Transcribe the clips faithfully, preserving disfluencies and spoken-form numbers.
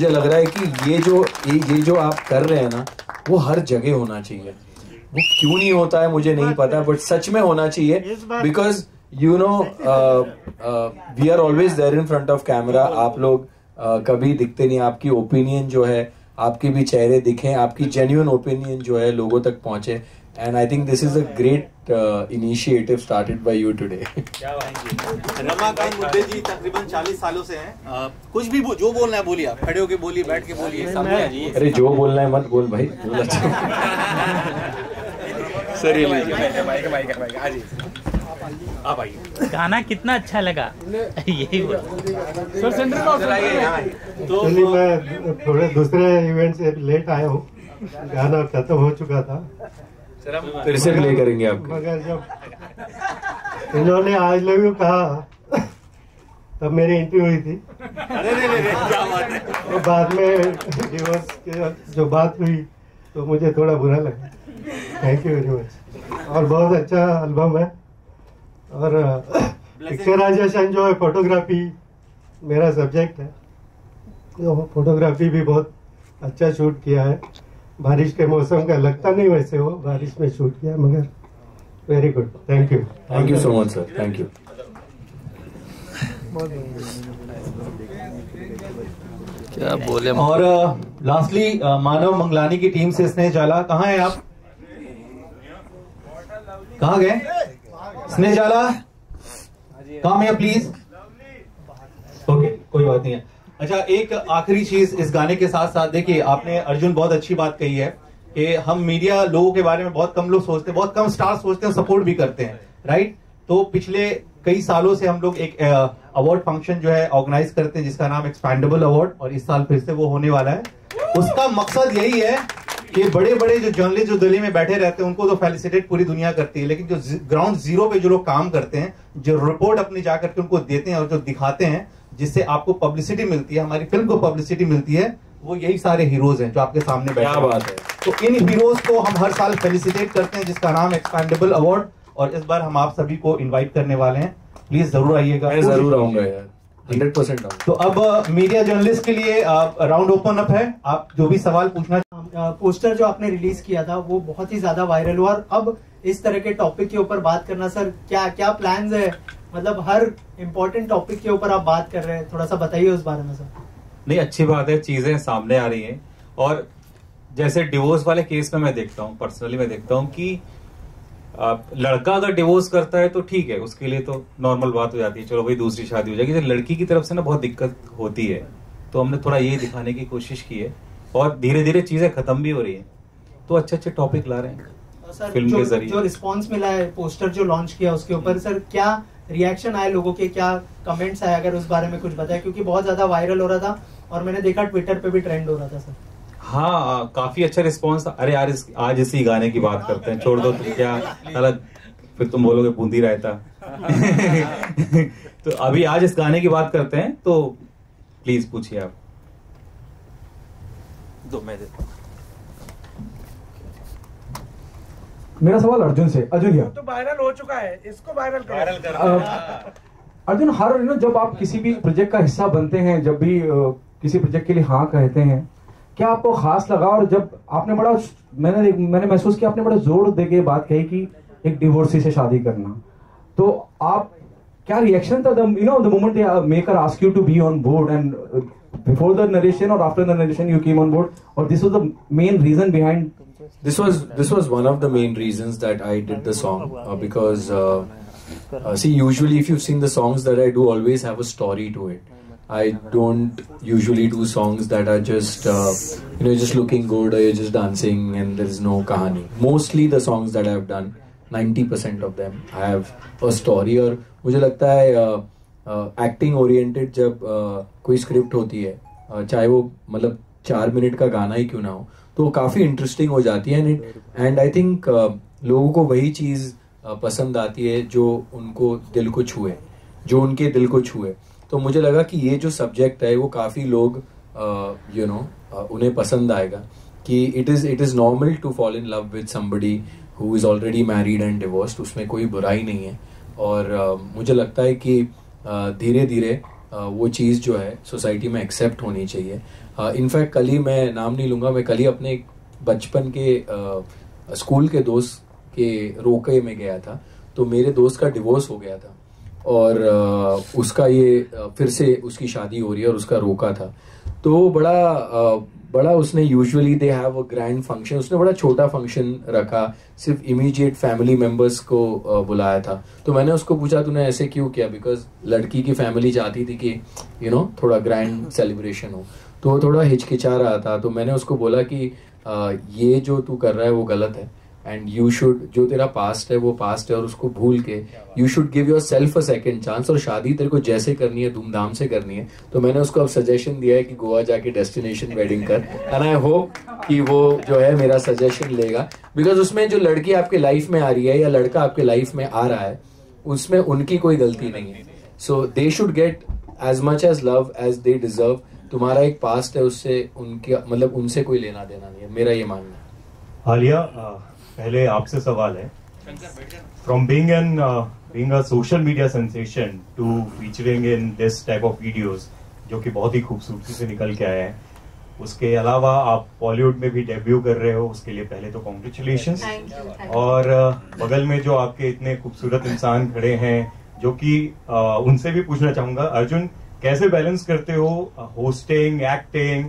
मुझे लग रहा है कि ये जो ये, ये जो आप कर रहे हैं ना वो हर जगह होना चाहिए। वो क्यों नहीं होता है मुझे नहीं पता, बट सच में होना चाहिए because you know we are always there in front of camera. आप लोग uh, कभी दिखते नहीं, आपकी ओपिनियन जो है, आपके भी चेहरे दिखें, आपकी जेन्युइन ओपिनियन जो है लोगों तक पहुंचे। And I think this is a great uh, initiative started by you today. Ramakant मुद्दे जी तकरीबन चालीस सालों से हैं। कुछ भी जो बोलना है बोलिए, आप खड़े होके बोलिए, बैठ के बोलिए, सामने आइए। अरे जो बोलना है मत बोल भाई, बोल अच्छा। सर ये लीजिए माइक माइक माइक आ जी, आप आइए। गाना कितना अच्छा लगा यही बोलो। सर सेंटर में चलाइए यहां। तो मैं थोड़े दूसरे इवेंट से लेट आया हूँ, गाना खत्म हो चुका था, फिर से प्ले करेंगे आप। मगर जब इन्होंने आज लव यू कहा तब मेरी एंट्री हुई थी। अरे रे रे क्या बात है। तो बाद में डिवोर्स की जो बात हुई तो मुझे थोड़ा बुरा लगा। Thank you very much. और बहुत अच्छा एल्बम है और पिक्चराइजेशन जो है, फोटोग्राफी मेरा सब्जेक्ट है, तो फोटोग्राफी भी बहुत अच्छा शूट किया है। बारिश के मौसम का लगता नहीं वैसे वो बारिश में शूट किया, मगर very good. Thank you thank you so much sir. Thank you. क्या बोले। और लास्टली मानव मंगलानी की टीम से स्नेह जाला, कहाँ है आप, कहाँ गए स्नेह जाला, कम है प्लीज। ओके कोई बात नहीं है। अच्छा एक आखिरी चीज इस गाने के साथ साथ, देखिए आपने अर्जुन बहुत अच्छी बात कही है कि हम मीडिया लोगों के बारे में बहुत कम लोग सोचते हैं, बहुत कम स्टार सोचते हैं, सपोर्ट भी करते हैं, राइट। तो पिछले कई सालों से हम लोग एक अवार्ड फंक्शन जो है ऑर्गेनाइज करते हैं जिसका नाम एक्सपेंडेबल अवार्ड, और इस साल फिर से वो होने वाला है। उसका मकसद यही है कि बड़े बड़े जो जर्नलिस्ट जो दिल्ली में बैठे रहते हैं उनको तो फैसिलिटेट पूरी दुनिया करती है, लेकिन जो ग्राउंड जीरो पे जो लोग काम करते हैं, जो रिपोर्ट अपनी जाकर के उनको देते हैं और जो दिखाते हैं जिससे आपको पब्लिसिटी मिलती है, हमारी फिल्म को पब्लिसिटी मिलती है, वो यही सारे हीरोज हैं जो आपके सामने बैठे हुए हैं। तो इन हीरोज को हम हर साल फेलिसिटेट करते हैं जिसका नाम एक्सपेंडेबल अवार्ड, और इस बार हम आप सभी को इन्वाइट करने वाले हैं, प्लीज जरूर आइएगा। मैं जरूर आऊंगा यार, हंड्रेड परसेंट। तो अब मीडिया जर्नलिस्ट के लिए राउंड ओपन अप है, आप जो भी सवाल पूछना। पोस्टर जो आपने रिलीज किया था वो बहुत ही ज्यादा वायरल हुआ, और अब इस तरह के टॉपिक के ऊपर बात करना, सर क्या क्या प्लान्स है, मतलब हर इम्पोर्टेंट टॉपिक के ऊपर आप बात कर रहे हैं, थोड़ा सा बताइए उस बारे में सर। नहीं अच्छी बात है, चीजें सामने आ रही हैं, और जैसे डिवोर्स वाले केस में मैं देखता हूँ, पर्सनली मैं देखता हूँ कि लड़का अगर डिवोर्स करता है तो ठीक है, उसके लिए तो नॉर्मल बात हो जाती है, चलो भाई दूसरी शादी हो जाएगी। जैसे लड़की की तरफ से ना बहुत दिक्कत होती है, तो हमने थोड़ा ये दिखाने की कोशिश की है, और धीरे धीरे चीजें खत्म भी हो रही है, तो अच्छे अच्छे टॉपिक ला रहे हैं फिल्म के जरिए। जो रिस्पॉन्स मिला है पोस्टर जो लॉन्च किया उसके ऊपर, सर क्या रिएक्शन आए लोगों के, क्या कमेंट्स आए, अगर उस बारे में कुछ बताएं, क्योंकि बहुत ज्यादा वायरल हो रहा था और मैंने देखा ट्विटर पे भी ट्रेंड हो रहा था सर। हाँ काफी अच्छा रिस्पांस। अरे यार इस, आज इसी गाने की बात करते हैं, छोड़ दो तुम क्या अलग, फिर तुम बोलोगे बूंदी रायता। तो अभी आज इस गाने की बात करते हैं, तो प्लीज पूछिए आप। दो मैं देता हूँ। मेरा सवाल अर्जुन से। अर्जुन यार तो वायरल हो चुका है, इसको वायरल कर। अर्जुन हर ना जब आप किसी भी प्रोजेक्ट का हिस्सा बनते हैं, जब भी uh, किसी प्रोजेक्ट के लिए हाँ कहते हैं, क्या आपको खास लगा, और जब आपने बड़ा मैंने मैंने महसूस किया आपने बड़ा जोर दे के बात कही कि एक डिवोर्सी से शादी करना, तो आप क्या रिएक्शन था you know the moment maker ask you to be on board and before the narration और after the narration you came on board, और this was the main reason behind This was this was one of the main reasons that I did the song uh, because uh, uh, see usually if you've seen the songs that I do always have a story to it. I don't usually do songs that are just uh, you know just looking good or you're just dancing and there's no kahani. Mostly the songs that I've done, ninety percent of them I have a story, और मुझे लगता है acting oriented जब uh, कोई script होती है uh, चाहे वो मतलब चार मिनट का गाना ही क्यों ना हो, तो काफ़ी इंटरेस्टिंग हो जाती है। एंड एंड आई थिंक लोगों को वही चीज़ uh, पसंद आती है जो उनको दिल को छुए, जो उनके दिल को छुए। तो मुझे लगा कि ये जो सब्जेक्ट है वो काफ़ी लोग यू नो उन्हें पसंद आएगा, कि it is it is normal to fall in love with somebody who is already married and divorced, उसमें कोई बुराई नहीं है। और uh, मुझे लगता है कि धीरे धीरे वो चीज़ जो है सोसाइटी में एक्सेप्ट होनी चाहिए। इनफैक्ट कल ही, मैं नाम नहीं लूँगा, मैं कल ही अपने एक बचपन के स्कूल के दोस्त के रोके में गया था, तो मेरे दोस्त का डिवोर्स हो गया था और उसका ये फिर से उसकी शादी हो रही है और उसका रोका था। तो बड़ा बड़ा उसने usually they have a grand function, उसने बड़ा छोटा फंक्शन रखा, सिर्फ इमीडिएट फैमिली मेंबर्स को बुलाया था। तो मैंने उसको पूछा तूने ऐसे क्यों किया, बिकॉज लड़की की फैमिली चाहती थी कि यू नो थोड़ा ग्रैंड सेलिब्रेशन हो, तो वो थोड़ा हिचकिचा रहा था। तो मैंने उसको बोला कि ये जो तू कर रहा है वो गलत है एंड यू शुड, जो तेरा पास्ट है वो पास्ट है और उसको भूल के you should give yourself a second chance, और शादी तेरे को जैसे करनी है धूमधाम से करनी है। तो मैंने उसको अब सजेशन दिया है कि गोवा जाके डेस्टिनेशन वेडिंग कर, एंड आई होप कि वो जो है मेरा सजेशन लेगा, बिकॉज उसमें जो लड़की आपके लाइफ में आ रही है या लड़का आपके लाइफ में आ रहा है उसमें उनकी कोई गलती नहीं है। So they should get as much as love as they deserve. तुम्हारा एक पास्ट है उससे उनके मतलब उनसे कोई लेना देना नहीं है, मेरा ये मानना है। आलिया, पहले आपसे सवाल है, from being an being a social media sensation to featuring in this type of videos जो कि बहुत ही खूबसूरती से निकल के आए हैं, उसके अलावा आप बॉलीवुड में भी डेब्यू कर रहे हो, उसके लिए पहले तो कॉन्ग्रेचुलेशंस। और uh, बगल में जो आपके इतने खूबसूरत इंसान खड़े हैं जो कि uh, उनसे भी पूछना चाहूंगा, अर्जुन कैसे बैलेंस करते हो होस्टिंग, एक्टिंग,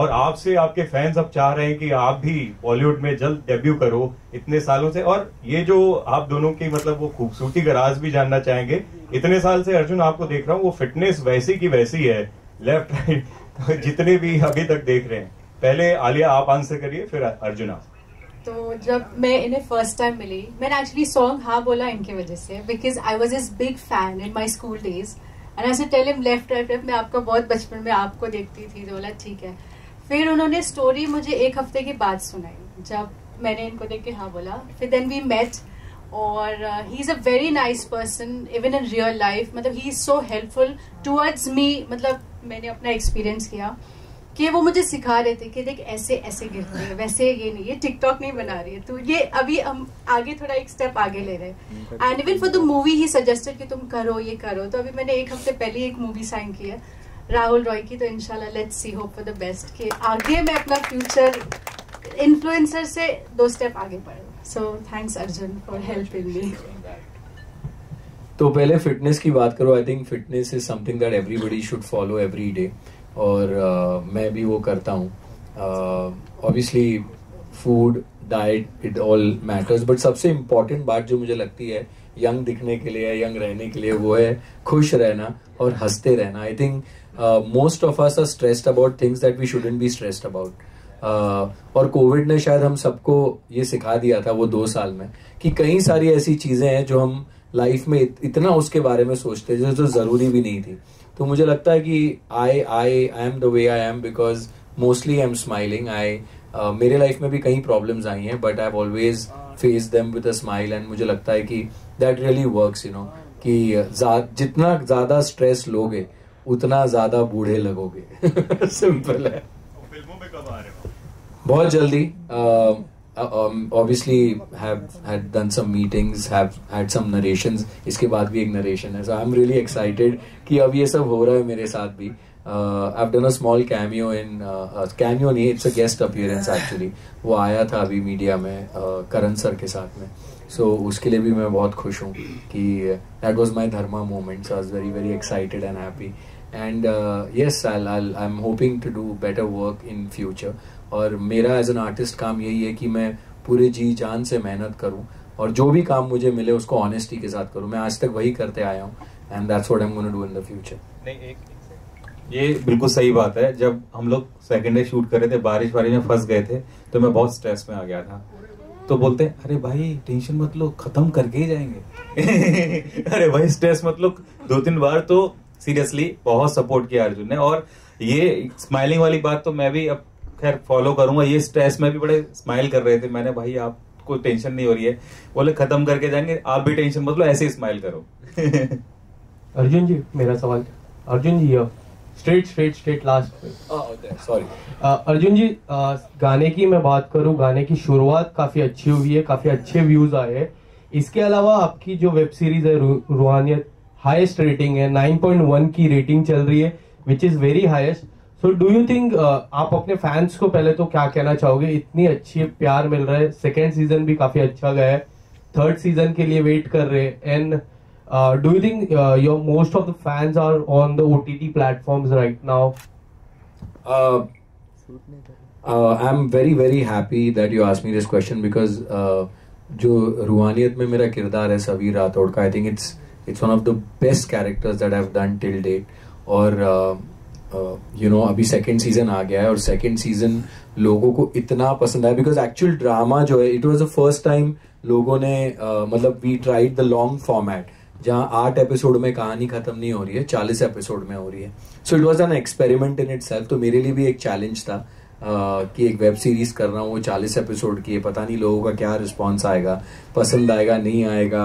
और आपसे आपके फैंस अब चाह रहे हैं कि आप भी बॉलीवुड में जल्द डेब्यू करो इतने सालों से, और ये जो आप दोनों की मतलब वो खूबसूरती का राज भी जानना चाहेंगे। इतने साल से अर्जुन आपको देख रहा हूँ, वो फिटनेस वैसी की वैसी है, लेफ्ट राइट जितने भी अभी तक देख रहे हैं। पहले आलिया आप आंसर करिए, फिर अर्जुन आप। तो जब मैं इन्हें फर्स्ट टाइम मिली, मैंने एक्चुअली सॉन्ग हाँ बोला इनके वजह से, because I was his big fan in my school days and I say tell him left right left, मैं आपका बहुत बचपन में आपको देखती थी। बोला ठीक है। फिर उन्होंने स्टोरी मुझे एक हफ्ते के बाद सुनाई जब मैंने इनको देख के हाँ बोला, फिर देन वी मेट और he is a very nice person even in real life, मतलब he is so helpful towards me. मतलब मैंने अपना एक्सपीरियंस किया कि वो मुझे सिखा रहे थे कि देख ऐसे ऐसे गिरती है, वैसे ये नहीं, ये टिकटॉक नहीं बना रही है तो ये, अभी हम आगे थोड़ा एक स्टेप आगे ले रहे हैं। And even for the movie he suggested कि तुम करो ये करो। तो अभी मैंने एक हफ्ते पहले एक मूवी साइन की है राहुल रॉय की, तो इंशाल्लाह let's see, hope for the best कि आगे मैं अपना फ्यूचर इन्फ्लुएंसर से दो स्टेप आगे बढ़ूं। So thanks Arjun for helping me. तो पहले फिटनेस की बात करो, I think fitness is something that everybody should follow every day, और uh, मैं भी वो करता हूँ। Obviously food diet it all matters, but सबसे इम्पॉर्टेंट बात जो मुझे लगती है यंग दिखने के लिए, यंग रहने के लिए, वो है खुश रहना और हंसते रहना। I think most of us are stressed about things that we shouldn't be stressed about, और कोविड ने शायद हम सबको ये सिखा दिया था वो दो साल में कि कई सारी ऐसी चीज़ें हैं जो हम लाइफ में इत, इतना उसके बारे में सोचते थे जो ज़रूरी भी नहीं थी। तो मुझे लगता है कि I I I am the way I am because mostly I am smiling. I मेरे लाइफ में भी कई प्रॉब्लम्स आई हैं but I have always face them with a smile, and मुझे लगता है कि that really works you know, कि जितना ज़्यादा स्ट्रेस लोगे उतना ज़्यादा बूढ़े लगोगे सिंपल है। फिल्मों में कब आ रहे हो? बहुत जल्दी। Obviously have had done some meetings, have had some narrations, इसके बाद भी एक नरेशन है। So I am really excited कि अब ये सब हो रहा है मेरे साथ भी। I have done a small cameo in, cameo नहीं, it's a guest appearance actually. वो आया था अभी मीडिया में uh, करण सर के साथ में, सो so, उसके लिए भी मैं बहुत खुश हूँ कि that was my Dharma moment. So I was very very excited and happy, and yes I I am hoping to do better work in future. और मेरा एज एन आर्टिस्ट काम यही है कि मैं पूरे जी जान से मेहनत करूँ और जो भी काम मुझे मिले उसको ऑनेस्टी के साथ करूँ। मैं आज तक वही करते आया हूँ and that's what I am gonna do in the future. नहीं, एक ये बिल्कुल सही बात है। जब हम लोग सेकेंड डे शूट कर रहे थे, बारिश वारिश में फंस गए थे, तो मैं बहुत स्ट्रेस में आ गया था। तो बोलते हैं अरे भाई टेंशन मत लो, खत्म करके ही जाएंगे अरे भाई स्ट्रेस मत लो। दो तीन बार तो सीरियसली बहुत सपोर्ट किया अर्जुन ने, और ये स्माइलिंग वाली बात तो मैं भी अब खैर फॉलो करूंगा। ये स्ट्रेस में भी बड़े स्माइल कर रहे थे, मैंने भाई आपको टेंशन नहीं हो रही है, बोले खत्म करके जाएंगे, आप भी टेंशन मत लो, ऐसे ही स्माइल करो अर्जुन जी मेरा सवाल, Arjun ji straight straight straight last पे सॉरी। अर्जुन जी uh, गाने की मैं बात करूं, गाने की शुरुआत काफी अच्छी हुई है, काफी अच्छे व्यूज आए हैं। इसके अलावा आपकी जो वेब सीरीज है रू, रूहानियत हाईएस्ट रेटिंग है, नाइन पॉइंट वन की रेटिंग चल रही है, which is very highest. So do you think आप अपने फैंस को पहले तो क्या कहना चाहोगे? इतनी अच्छी प्यार मिल रहा है, सेकेंड सीजन भी काफी अच्छा गया है, थर्ड सीजन के लिए वेट कर रहे हैं, and do you think your most of the fans are on the OTT platforms right now? I am very very happy that you ask me this question because जो रूहानियत में मेरा किरदार है सबीर राठौड़ का, I think it's it's one of the best characters that I have done till date. और you know अभी second season आ गया है और सेकेंड सीजन लोगों को इतना पसंद आया बिकॉज एक्चुअल ड्रामा जो है it was the first time लोगों ने मतलब we tried the long format जहाँ आठ एपिसोड में कहानी खत्म नहीं हो रही है, चालीस एपिसोड में हो रही है. So it was an experiment in itself. तो मेरे लिए भी एक चैलेंज था Uh, कि एक वेब सीरीज कर रहा हूँ वो चालीस एपिसोड की है, पता नहीं लोगों का क्या रिस्पॉन्स आएगा, पसंद आएगा नहीं आएगा.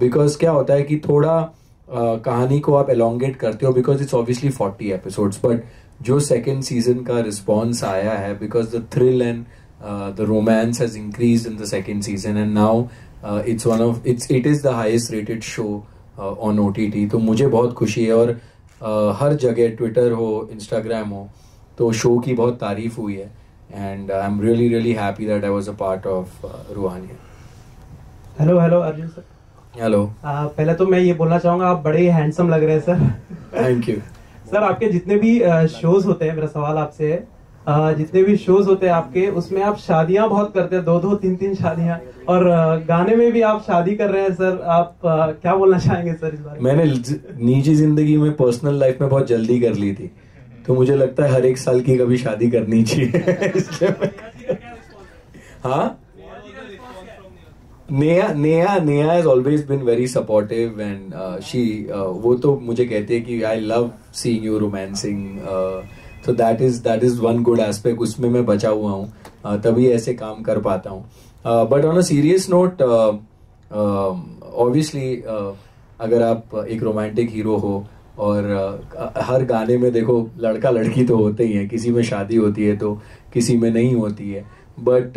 बिकॉज uh, क्या होता है कि थोड़ा uh, कहानी को आप एलोंगेट करते हो because it's obviously forty episodes. But जो सेकेंड सीजन का रिस्पॉन्स आया है because the thrill and the romance has increase in the second season and now it's one of it's it is the highest rated show on O T T. तो मुझे बहुत खुशी है और uh, हर जगह ट्विटर हो, इंस्टाग्राम हो, तो शो की बहुत तारीफ हुई है and I am really really happy that I was a part of Ruhaniyat. Hello hello Arjun sir. Hello. पहले तो मैं ये बोलना चाहूँगा आप बड़े हैंडसम लग रहे हैं सर. Thank you sir. आपके जितने भी शोज uh, होते हैं, मेरा सवाल आपसे है, uh, जितने भी शोज होते हैं आपके उसमें आप शादियाँ बहुत करते हैं, दो दो तीन तीन शादियाँ, और uh, गाने में भी आप शादी कर रहे हैं सर. आप uh, क्या बोलना चाहेंगे सर इस बारे में? मैंने निजी जिंदगी में, पर्सनल लाइफ में बहुत जल्दी कर ली थी तो मुझे लगता है हर एक साल की कभी शादी करनी चाहिए. इसलिए हाँ, Neha Neha Neha has always been very supportive and she वो तो मुझे कहती है कि I love seeing you romancing. तो that is that is one good aspect, उसमें मैं बचा हुआ हूँ, uh, तभी ऐसे काम कर पाता हूँ. But on a serious note obviously अगर आप एक रोमांटिक हीरो हो और uh, हर गाने में देखो लड़का लड़की तो होते ही हैं, किसी में शादी होती है तो किसी में नहीं होती है. But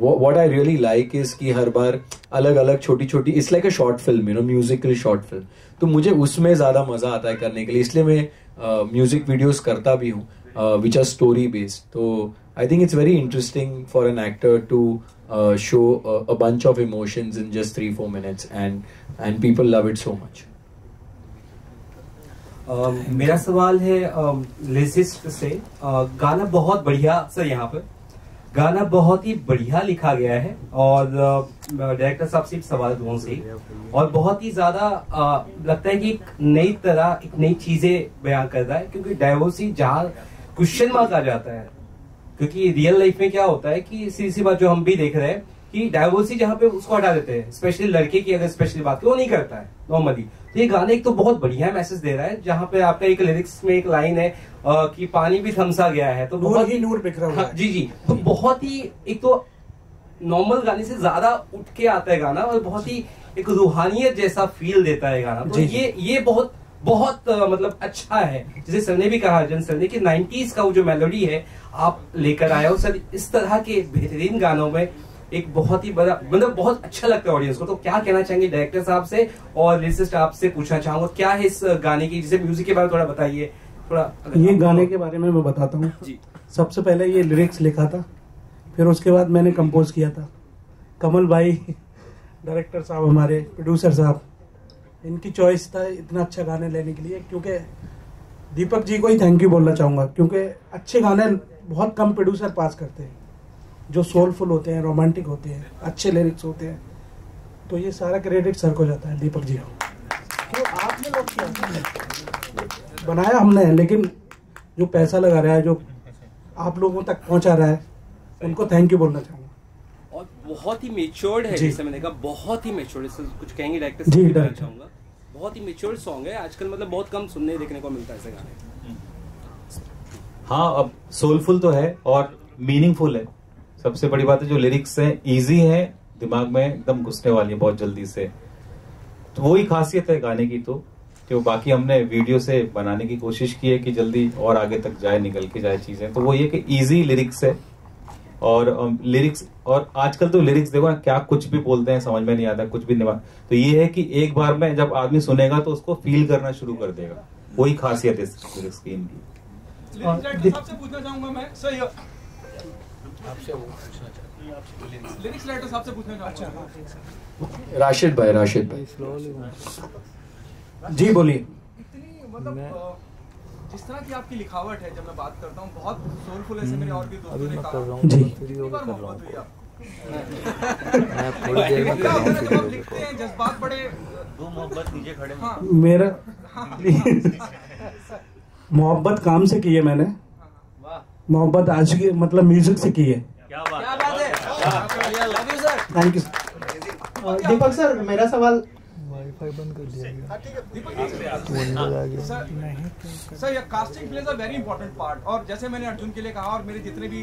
what I really like is कि हर बार अलग अलग छोटी छोटी, it's like a short film, you know musical short film, तो मुझे उसमें ज़्यादा मज़ा आता है करने के लिए. इसलिए मैं म्यूजिक uh, वीडियोस करता भी हूँ विच आर स्टोरी बेस्ड. तो I think it's very interesting for an actor to show a bunch of emotions in just three four minutes and and people love it so much. Uh, मेरा सवाल है lyricist uh, से. uh, गाना बहुत बढ़िया sir, यहाँ पर गाना बहुत ही बढ़िया लिखा गया है और डायरेक्टर uh, साहब से सवाल दोनों से और बहुत ही ज्यादा uh, लगता है कि एक नई तरह एक नई चीजें बयान कर रहा है क्योंकि डाइवर्सिटी जहाँ क्वेश्चन मार्क आ जाता है क्योंकि रियल लाइफ में क्या होता है कि सीधी सी बात जो हम भी देख रहे हैं कि डाइवर्सिटी जहाँ पे उसको हटा देते हैं, स्पेशली लड़के की अगर स्पेशली बात वो नहीं करता है नॉर्मली. ये गाने एक तो बहुत बढ़िया मैसेज दे रहा है जहाँ पे आपका एक लिरिक्स में एक लाइन है आ, कि पानी भी थमसा गया है तो नूर ही नूर बिखरा हुआ है. जी जी तो बहुत ही एक तो नॉर्मल गाने से ज्यादा उठ के आता है गाना और बहुत ही एक रूहानियत जैसा फील देता है गाना. तो ये ये बहुत बहुत आ, मतलब अच्छा है. जैसे सर ने भी कहा, अर्जुन सर ने, कि नाइन्टीज का वो जो मेलोडी है आप लेकर आए हो सर. इस तरह के बेहतरीन गानों में एक बहुत ही बड़ा मतलब बहुत अच्छा लगता है ऑडियंस को. तो क्या कहना चाहेंगे डायरेक्टर साहब से और लिरिसिस्ट आपसे पूछना चाहूंगा क्या है इस गाने की, जैसे म्यूजिक के बारे में थोड़ा बताइए. थोड़ा ये गाने के बारे में मैं बताता हूँ. सबसे पहले ये लिरिक्स लिखा था, फिर उसके बाद मैंने कंपोज किया था. कमल भाई डायरेक्टर साहब, हमारे प्रोड्यूसर साहब, इनकी चॉइस था इतना अच्छा गाने लेने के लिए. क्योंकि दीपक जी को ही थैंक यू बोलना चाहूँगा क्योंकि अच्छे गाने बहुत कम प्रोड्यूसर पास करते हैं जो सोलफुल होते हैं, रोमांटिक होते हैं, अच्छे लिरिक्स होते हैं. तो ये सारा क्रेडिट सर को जाता है, दीपक जी को. तो आपने लोग क्या बनाया हमने, लेकिन जो पैसा लगा रहा है, जो आप लोगों तक पहुंचा रहा है, उनको थैंक यू बोलना चाहूँगा. और बहुत ही मेच्योर्ड है, जैसे मैंने कहा बहुत ही मेच्योर्ड. कुछ कहेंगे डायरेक्टर जी? चाहूँगा बहुत ही मेच्योर्ड सॉन्ग है आजकल, मतलब बहुत कम सुनने देखने को मिलता है ऐसे गाने. हाँ, अब सोलफुल तो है और मीनिंगफुल है. सबसे बड़ी बात है जो लिरिक्स है इजी है, दिमाग में एकदम घुसने वाली है बहुत जल्दी से. तो वही खासियत है गाने की. तो जो बाकी हमने वीडियो से बनाने की कोशिश की है कि जल्दी और आगे तक जाए, निकल के जाए चीजें, तो वो ये कि इजी लिरिक्स है और लिरिक्स, और आजकल तो लिरिक्स देखो ना क्या कुछ भी बोलते हैं, समझ में नहीं आता, कुछ भी नहीं। तो ये है कि एक बार में जब आदमी सुनेगा तो उसको फील करना शुरू कर देगा, वही खासियत है इस लिरिक्स की, इनकी। लिरिक्स से पूछना चाहूंगा मैं सर, आपसे वो पूछना चाहूंगा, लिरिक्स राइटर साहब से पूछना चाहूंगा। राशिद भाई, राशिद भाई जी बोलिए। मतलब जिस तरह की आपकी लिखावट है, जब मैं बात करता हूँ बहुत सोलफुल है, से मेरे और भी दोस्तों ने कहा जी कितनी बार मोहब्बत हुई आपको, लिखते हैं जज्बात बड़े, दो मोहब्बत नीचे खड़े हैं मेरा। मोहब्बत काम से की है मैंने, मोहब्बत आज की मतलब म्यूजिक से की है। क्या बात है, thank you sir. Deepak sir मेरा सवाल, वाईफाई बंद कर दिया सर, ये casting plays a very important part. और जैसे मैंने अर्जुन के लिए कहा, और मेरे जितने भी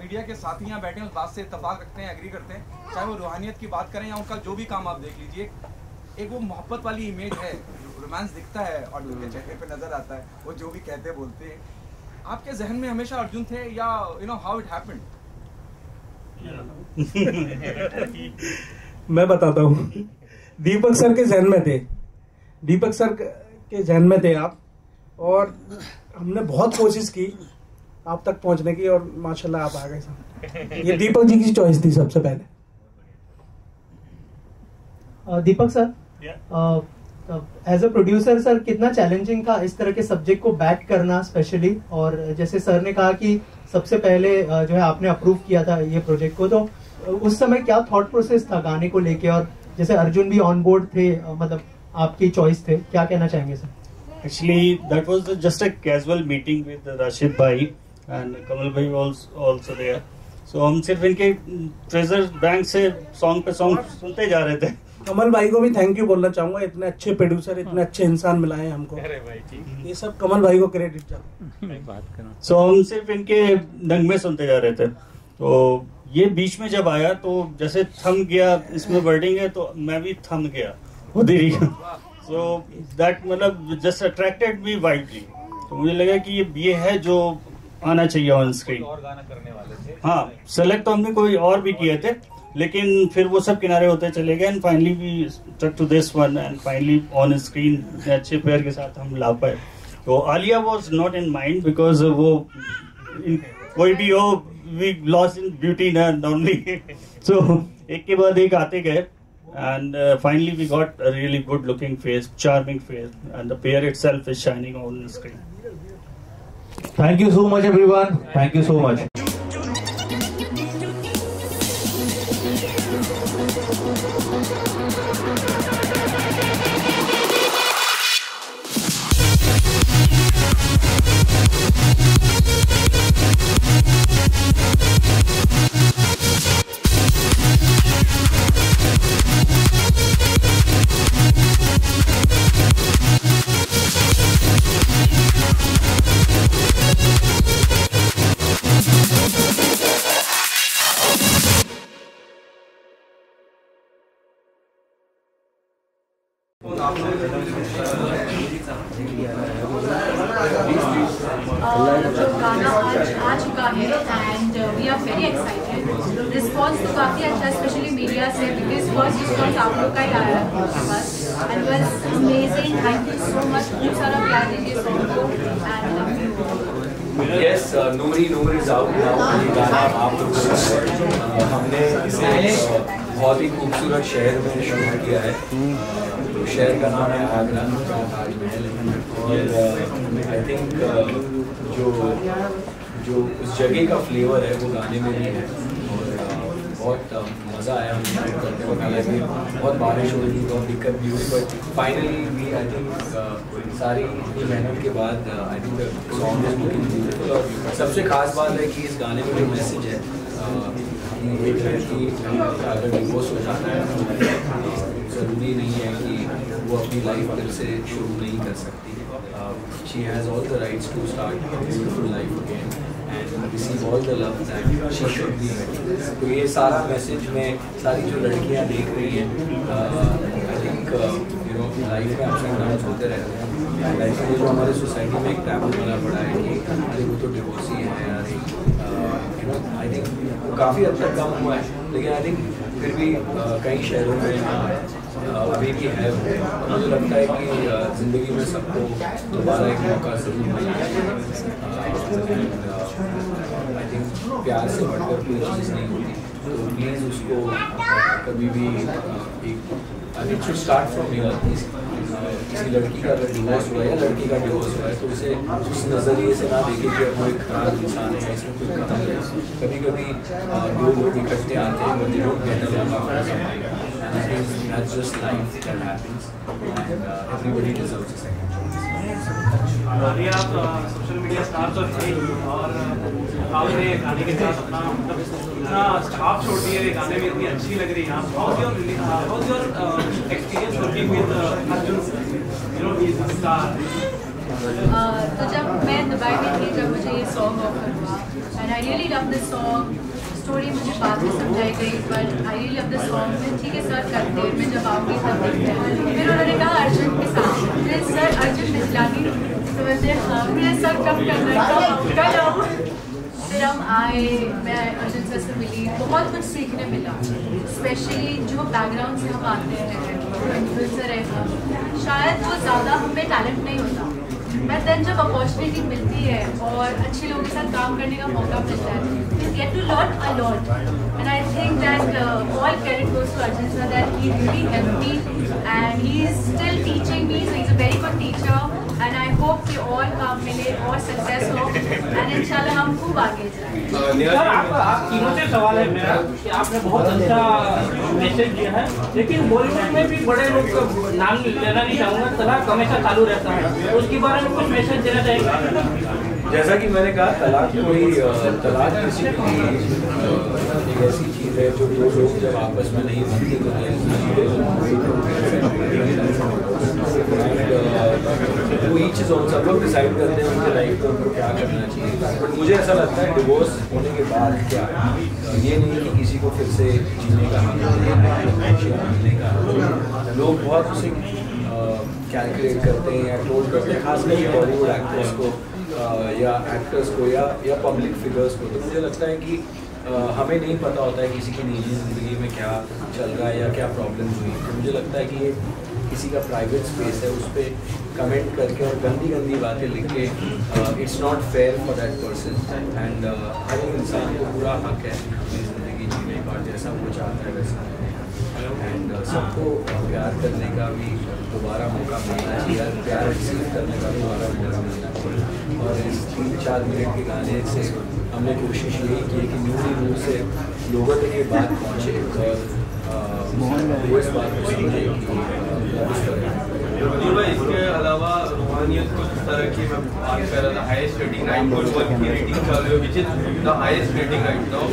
मीडिया के साथी यहाँ बैठे हैं उस बात से इत्तेफाक रखते हैं, एग्री करते हैं, चाहे वो रूहानियत की बात करें या उनका जो भी काम आप देख लीजिए, एक वो मोहब्बत वाली इमेज है, रोमांस दिखता है और उनके चेहरे पे नजर आता है, वो जो भी कहते बोलते हैं। आपके जहन में हमेशा अर्जुन थे या you know how it happened? मैं बताता हूँ, दीपक सर के जहन में थे, दीपक सर के जहन में थे आप, और हमने बहुत कोशिश की आप तक पहुंचने की, और माशाल्लाह आप आ गए साहब। ये दीपक जी की चॉइस थी सबसे पहले। Deepak sir as a producer sir, कितना चैलेंजिंग था इस तरह के सब्जेक्ट को बैक करना स्पेशली, और जैसे सर ने कहा कि सबसे पहले uh, जो है आपने अप्रूव किया था ये प्रोजेक्ट को, तो उस समय क्या थॉट प्रोसेस था गाने को लेके, और जैसे अर्जुन भी ऑन बोर्ड थे, मतलब आपकी चॉइस थे, क्या कहना चाहेंगे sir? Actually that was just a casual meeting with Rashid भाई एंड कमल भाई आल्सो देयर, सो हम सिर्फ इनके ट्रेजर बैंक से सॉन्ग पे सॉन्ग सुनते जा रहे थे। कमल भाई को भी थैंक यू बोलना चाहूंगा, इतने अच्छे प्रोड्यूसर, इतने अच्छे इंसान मिला है हमको। अरे भाई ठीक, ये सब कमल भाई को क्रेडिट चाहिए। सो हम सिर्फ इनके दंग में सुनते जा रहे थे, तो ये बीच में जब आया तो जैसे थम गया, इसमें वर्डिंग है तो मैं भी थम गया, खुद ही सो दैट मतलब जस्ट अट्रैक्टेड मी वाइडली, तो मुझे लगा कि ये ये है जो आना चाहिए ऑन स्क्रीन। और गाना करने वाले थे, हाँ सेलेक्ट तो हमने कोई और भी किए थे, लेकिन फिर वो सब किनारे होते चले गए and finally we stuck to this one and finally on screen अच्छे प्लेयर के साथ हम ला पाए। तो Alia was not in mind because वो कोई भी हो वी लॉस्ट इन ब्यूटी ना नॉर्मली, सो एक के बाद एक आते गए and finally we got a really good looking face, charming face and the pair itself is shining all the screen. Thank you so much, everyone. Thank you so much. Noor ही Noor is out now, ये गाना आप लोग सुन रहे हैं। हमने इसे बहुत ही खूबसूरत शहर में शूट किया है, तो शहर का नाम है आगरा, ताजमहल। और आई थिंक जो जो उस जगह का फ्लेवर है वो गाने में भी है, और बहुत मज़ा आया हमें शूट करने में। हालांकि बहुत बारिश हो रही, बहुत दिक्कत भी हुई, बट फाइनली भी आई थिंक सारी इतनी मेहनत के बाद I think song is looking beautiful. और सबसे खास बात है कि इस गाने में जो मैसेज है कि अगर डिवोर्स हो जाना है ज़रूरी नहीं है कि वो अपनी लाइफ फिर से शुरू नहीं कर सकती, she has all the rights to start beautiful life again and receive all the love that she should be getting. तो ये सारा मैसेज में सारी जो लड़कियां देख रही हैं, I think you know life में अपने नाम होते रहते हैं, है, इसलिए जो हमारी सोसाइटी में एक टैबू बना पड़ा है कि अरे वो तो डिवोर्सी है, अरे आई थिंक काफ़ी हद तक कम हुआ है, लेकिन आई थिंक फिर भी कई शहरों में अभी भी है। मुझे लगता है कि ज़िंदगी में सबको दोबारा एक मौका ज़रूर मिलेगा। आई थिंक प्यार से बढ़कर कोई चीज़ नहीं होती, तो प्लीज़ उसको कभी भी एक अभी टू स्टार्ट फ्रॉम योर, किसी लड़की का अगर डिवोर्स हुआ है या लड़की का डिवोर्स हुआ है तो उसे उस नज़रिए से ना देखें कि कोई खराब इंसान है, इसमें कोई खतरा है। कभी कभी दो लोग इकट्ठे आते हैं, मुझे लोग कहते हैं that's just life that happens and uh, everybody deserves a second chance. Alia, आप सोशल मीडिया स्टार तो थे और आपने गाने के साथ अपना इतना छाप छोड़ दी है, गाने में इतनी अच्छी लग रही है आप। How your how your experience working with Arjun, you know he is a star. तो जब मैं दुबई में थी जब मुझे ये सॉन्ग ऑफर हुआ and I really love this song. Story मुझे बात में समझाई गई but I really love the song. फिर ठीक है सर करते में जब आऊँगी तब देखते हैं। फिर उन्होंने कहा अर्जुन के साथ, फिर सर अर्जुन बिजलानी, तो मुझे हाँ मेरे सर कब करना कब कल आऊँ। फिर हम आए, मैं अर्जुन सर से मिली, बहुत कुछ सीखने मिला, स्पेशली जो बैकग्राउंड से हम आते हैं इन्फ्लुएंसर है, शायद वो ज़्यादा हमें टैलेंट नहीं होता। बट देन जब अपॉर्चुनिटी मिलती है और अच्छे लोगों के साथ काम करने का मौका मिलता है, we get to learn a lot and I think that all credit goes to Arjun sir that he really help me and he is still teaching me, so he is a very good teacher and I hope कि और काम मिले और success हो and इंशाल्लाह हम खूब आगे जाएँ। आप तीनों से सवाल है मेरा कि आपने बहुत अच्छा मैसेज दिया है, लेकिन बॉलीवुड में भी बड़े लोग नाम लेना नहीं चाहूँगा, तलाक हमेशा चालू रहता है, उसके बारे में कुछ मैसेज देना चाहिए। जैसा कि मैंने कहा तलाक कोई तलाक किसी की एक ऐसी चीज़ है जो दो लोग जब आपस में नहीं बनती तो वो ये चीज़ हम सब लोग डिसाइड करते हैं उनके लाइफ में उनको क्या करना चाहिए। बट मुझे ऐसा लगता है डिवोर्स होने के बाद क्या ये नहीं कि किसी को फिर से जीने का मिलने का, लोग बहुत उसे कैलकुलेट करते हैं या ट्रोल करते हैं, खासकर बॉलीवुड एक्टर्स को आ, या एक्टर्स को या या पब्लिक फिगर्स को। तो मुझे लगता है कि आ, हमें नहीं पता होता है किसी की निजी ज़िंदगी में क्या चल रहा है या क्या प्रॉब्लम हुई। तो मुझे लगता है कि ये किसी का प्राइवेट स्पेस है, उस पर कमेंट करके और गंदी गंदी बातें लिख के it's not fair for that person and हर इंसान को पूरा हक है अपनी ज़िंदगी जीने का, जैसा वो चाहता है वैसा एंड uh, सबको प्यार करने का भी दोबारा मौका मिलना चाहिए, प्यार रिसीव करने का भी दोबारा मौका मिलना चाहिए। और इस तीन चार मिनट के गाने से हमने कोशिश यही की कि नूर ही नूर से लोगों तक ये बात पहुँचे और वो इस बात को समझे कि भाई। इसके अलावा रूहानियत कुछ तरह की मैं बात कर रहा था, highest rating nine point one की रेटिंग चल रही है which is the highest rating right now,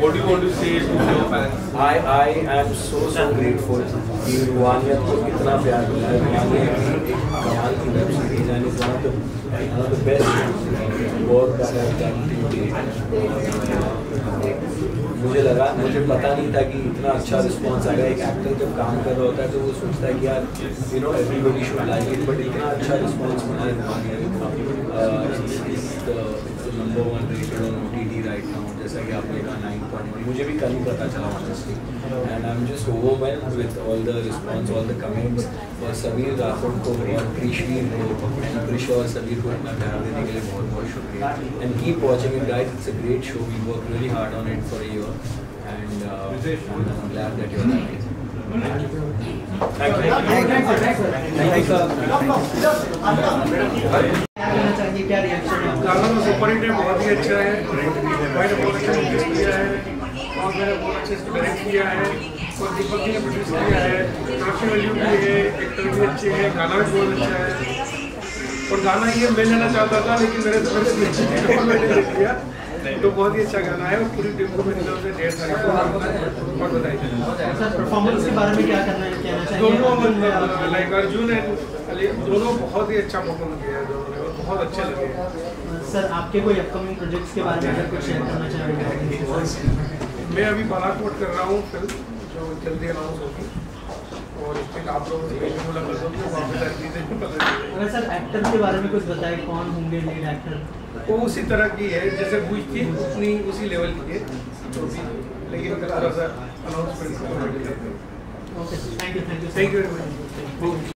what you want to say to your fans. I I am so so grateful कि रूहानियत को इतना प्यार मिला है। रूहानियत एक कमाल की वेब सीरीज है, one of the best work that I have done today. मुझे लगा, मुझे पता नहीं था कि इतना अच्छा रिस्पॉन्स आएगा। एक एक्टर जब काम कर रहा होता है तो वो सोचता है कि यार you know everybody should like it, but इतना अच्छा रिस्पॉन्स मिला number one rated on OTT right now, जैसा कि आपने कहा नाइन पॉइंट वन। मुझे भी कल ही पता चला honestly and I am just overwhelmed with all the response, all the comments. और समीर राठौर को और कृष्वीर को एंड कृष और समीर को अपना प्यार देने के लिए बहुत बहुत शुक्रिया and keep watching it guys, it's a great show, we work really hard on it for a year and I am glad that you are here. Thank you गाना सुपर हिट है, बहुत ही अच्छा है, मैंने बहुत अच्छा प्रोड्यूस किया है और मैंने बहुत अच्छे से डायरेक्ट किया है और दीपक जी ने प्रोड्यूस किया है, काफ़ी वैल्यू भी है, एक्टर भी अच्छे हैं, गाना भी बहुत अच्छा है। और गाना ये मैं लेना चाहता था लेकिन मेरे दोस्त मैंने ले लिया, तो बहुत ही अच्छा गाना है और पूरी टीम को मेरी तरफ से डेढ़ साल और बताइए सर परफॉर्मेंस के बारे में क्या करना है, कहना चाहिए। दोनों लाइक अर्जुन एंड अली दोनों बहुत ही अच्छा परफॉर्म किया है दोनों ने और बहुत अच्छे लगे। सर आपके कोई अपकमिंग प्रोजेक्ट्स के बारे में कुछ शेयर करना चाहेंगे? मैं अभी बालाकोट कर रहा हूँ फिल्म जो जल्दी अनाउंस होगी और इसमें आप लोग अरे सर एक्टर के बारे में कुछ बताएं, कौन होंगे लीड एक्टर? वो उसी तरह की है जैसे पूछ थी उतनी उसी लेवल की है, लेकिन announcement. Okay thank you thank you thank you very much.